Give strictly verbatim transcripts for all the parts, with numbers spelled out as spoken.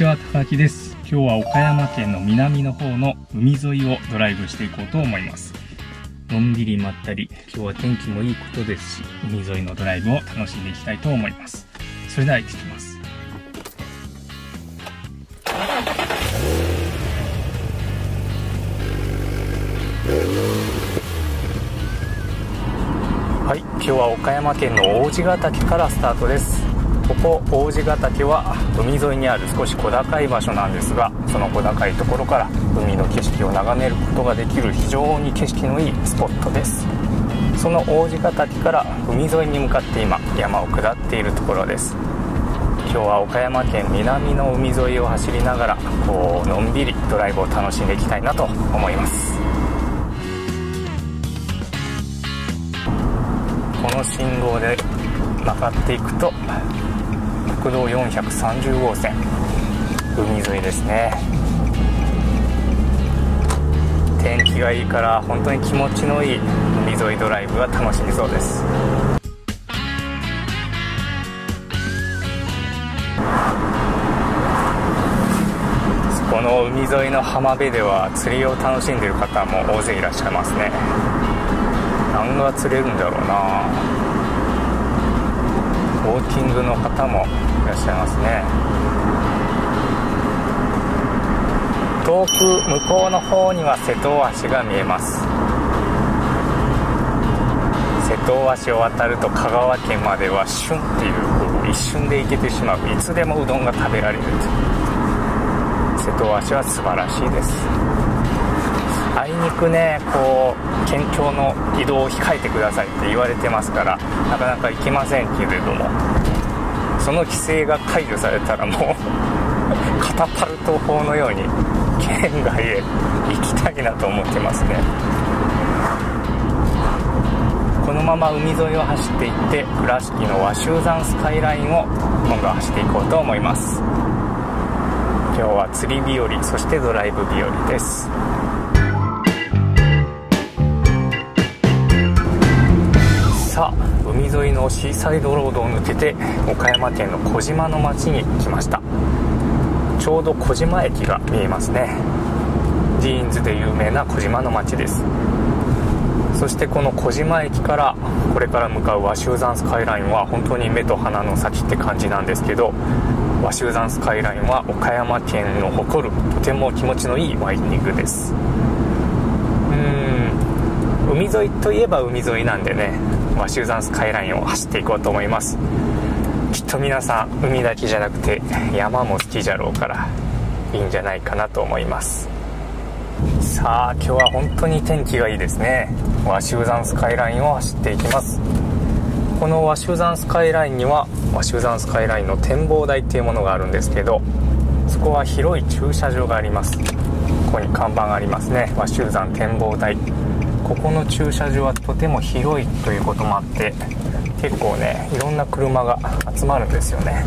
ちは、高木です。今日は岡山県の南の方の海沿いをドライブしていこうと思います。のんびりまったり、今日は天気もいいことですし、海沿いのドライブを楽しんでいきたいと思います。それでは行ってきます。はい、今日は岡山県の王子ヶ岳からスタートです。ここ王子ヶ岳は海沿いにある少し小高い場所なんですが、その小高いところから海の景色を眺めることができる非常に景色のいいスポットです。その王子ヶ岳から海沿いに向かって今山を下っているところです。今日は岡山県南の海沿いを走りながら、こうのんびりドライブを楽しんでいきたいなと思います。この信号で曲がっていくと国道よんひゃくさんじゅう号線、海沿いですね。天気がいいから本当に気持ちのいい海沿いドライブが楽しみそうです。この海沿いの浜辺では釣りを楽しんでいる方も大勢いらっしゃいますね。何が釣れるんだろうな。ウォーキングの方もいらっしゃいますね。遠く向こうの方には瀬戸大橋が見えます。瀬戸大橋を渡ると香川県までは旬っていう一瞬で行けてしまう、いつでもうどんが食べられると。瀬戸大橋は素晴らしいです。あいにくね、こう県境の移動を控えてくださいって言われてますから、なかなか行きませんけれども、その規制が解除されたらもうカタパルト砲のように県外へ行きたいなと思ってますね。このまま海沿いを走っていって倉敷の和集山スカイラインを今度は走っていこうと思います。今日は釣り日和、そしてドライブ日和です。海沿いのシーサイドロードを抜けて岡山県の児島の町に来ました。ちょうど児島駅が見えますね。ジーンズで有名な児島の町です。そしてこの児島駅からこれから向かう和集山スカイラインは本当に目と鼻の先って感じなんですけど、和集山スカイラインは岡山県の誇るとても気持ちのいいワインディングです。うーん、海沿いといえば海沿いなんでね、和集山スカイラインを走っていこうと思います。きっと皆さん海だけじゃなくて山も好きじゃろうからいいんじゃないかなと思います。さあ、今日は本当に天気がいいですね。和集山スカイラインを走っていきます。この和集山スカイラインには和集山スカイラインの展望台っていうものがあるんですけど、そこは広い駐車場があります。ここに看板がありますね、和集山展望台。ここの駐車場はとても広いということもあって、結構ね、いろんな車が集まるんですよね。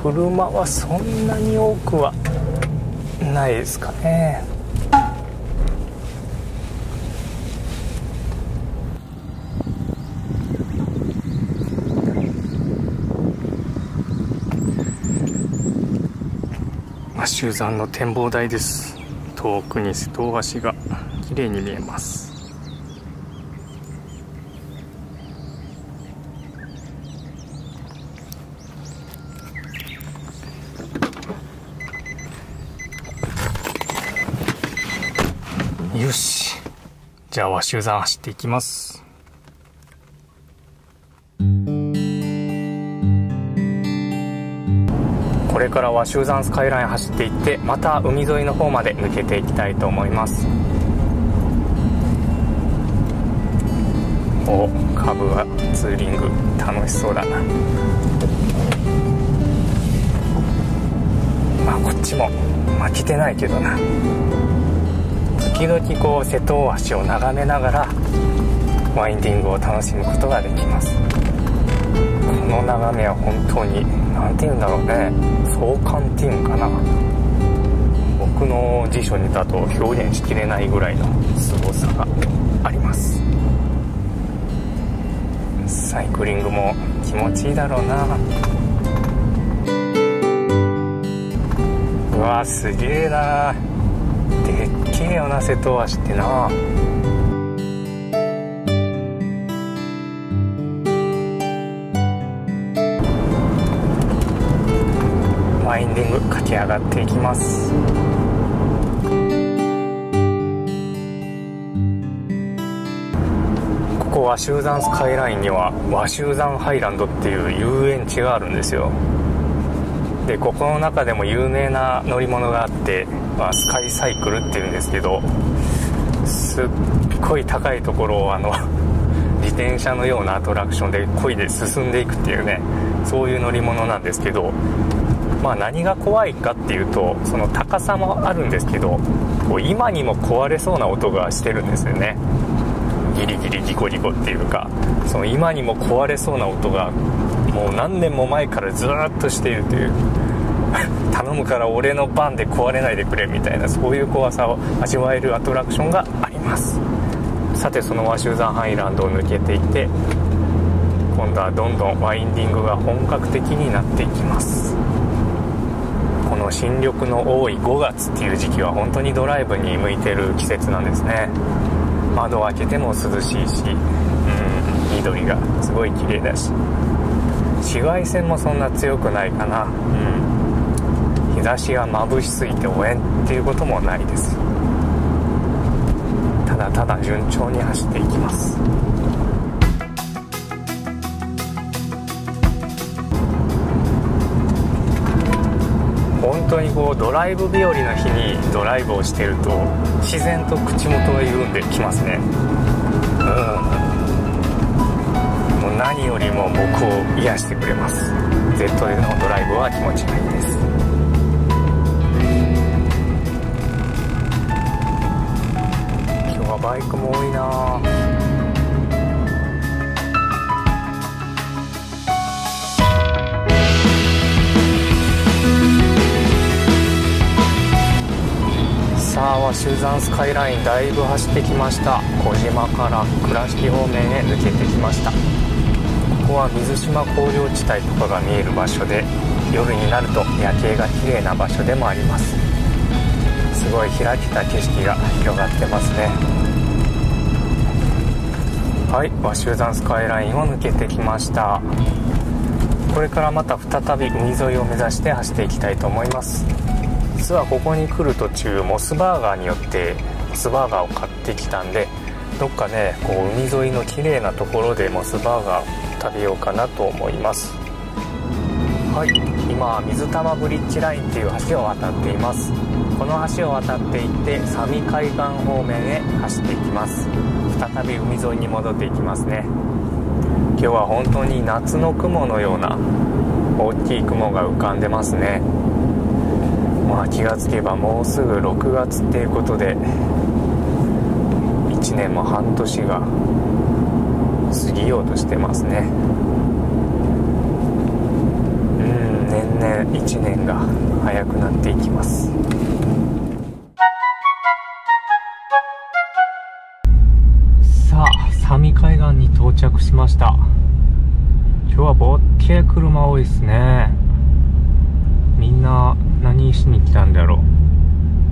車はそんなに多くはないですかね。和集山の展望台です。遠くに瀬戸大橋が綺麗に見えます。よし、じゃあ和集山走っていきます。これから和集山スカイライン走っていって、また海沿いの方まで抜けていきたいと思います。お、カブがツーリング楽しそうだな。まあこっちも負けてないけどな。時々こう瀬戸大橋を眺めながらワインディングを楽しむことができます。この眺めは本当に何て言うんだろうね、壮観っていうのかな。僕の辞書にだと表現しきれないぐらいの凄さがあります。サイクリングも気持ちいいだろうな。うわ、すげえな、でっけえよな瀬戸大橋ってな。ワインディング駆け上がっていきます。ここ鷲羽山スカイラインには鷲羽山ハイランドっていう遊園地があるんですよ。でここの中でも有名な乗り物があって、まあ、スカイサイクルっていうんですけど、すっごい高いところをあの自転車のようなアトラクションで漕いで進んでいくっていうね、そういう乗り物なんですけど、まあ何が怖いかっていうと、その高さもあるんですけど、こう今にも壊れそうな音がしてるんですよね。ギリギリギコギコっていうか、その今にも壊れそうな音がもう何年も前からずーっとしているという頼むから俺の番で壊れないでくれみたいな、そういう怖さを味わえるアトラクションがあります。さてその鷲羽山ハイランドを抜けていって、今度はどんどんワインディングが本格的になっていきます。この新緑の多いごがつっていう時期は本当にドライブに向いてる季節なんですね。窓を開けても涼しいし、うん、緑がすごい綺麗だし、紫外線もそんな強くないかな、うん、日差しが眩しすぎて応援っていうこともないです。ただただ順調に走っていきます。本当にこうドライブ日和の日にドライブをしてると自然と口元が緩んできますね。うん、もう何よりも僕を癒してくれます。 ゼットエル のドライブは気持ちがいいです。今日はバイクも多いな。鷲羽山スカイラインだいぶ走ってきました。小島から倉敷方面へ抜けてきました。ここは水島工業地帯とかが見える場所で、夜になると夜景が綺麗な場所でもあります。すごい開けた景色が広がってますね。はい、鷲羽山スカイラインを抜けてきました。これからまた再び海沿いを目指して走っていきたいと思います。実はここに来る途中モスバーガーによってモスバーガーを買ってきたんで、どっかねこう海沿いの綺麗なところでモスバーガー食べようかなと思います。はい、今水玉ブリッジラインっていう橋を渡っています。この橋を渡っていって三味海岸方面へ走っていきます。再び海沿いに戻っていきますね。今日は本当に夏の雲のような大きい雲が浮かんでますね。まあ気がつけばもうすぐろくがつっていうことで、いちねんも半年が過ぎようとしてますね。うん、年々いちねんが早くなっていきます。さあ三味海岸に到着しました。今日はぼっけえ車多いですね。みんな何しに来たんだろう。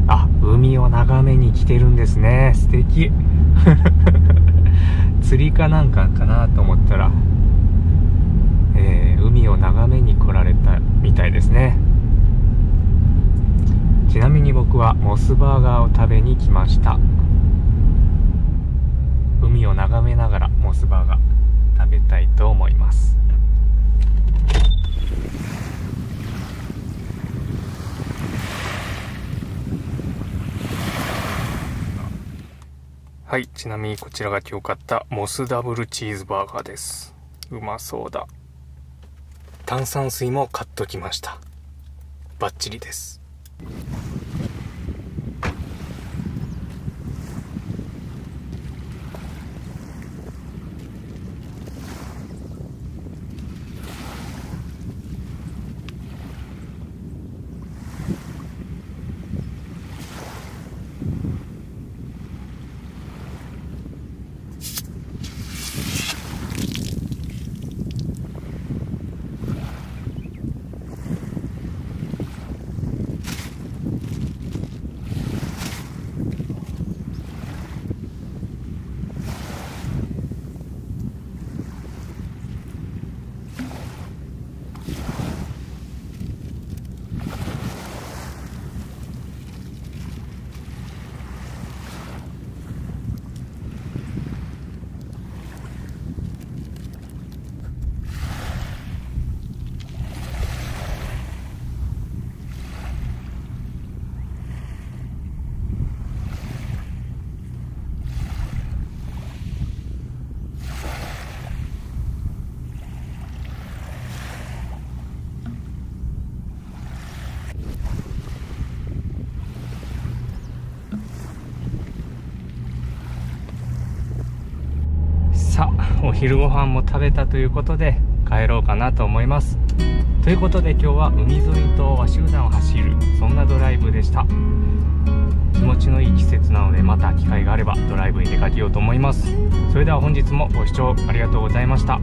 あ、海を眺めに来てるんですね。素敵釣りかなんかかなと思ったら、えー、海を眺めに来られたみたいですね。ちなみに僕はモスバーガーを食べに来ました。海を眺めながらモスバーガー食べたいと思います。はい、ちなみにこちらが今日買ったモスダブルチーズバーガーです。うまそうだ。炭酸水も買っときました。バッチリです。お昼ご飯も食べたということで帰ろうかなと思います。ということで今日は海沿いと鷲羽山を走る、そんなドライブでした。気持ちのいい季節なので、また機会があればドライブに出かけようと思います。それでは本日もご視聴ありがとうございました。